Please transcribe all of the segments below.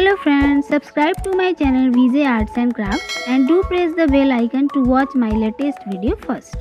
Hello friends, subscribe to my channel VJ Arts and Crafts and do press the bell icon to watch my latest video first.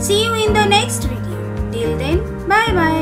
See you in the next video. Till then, bye bye.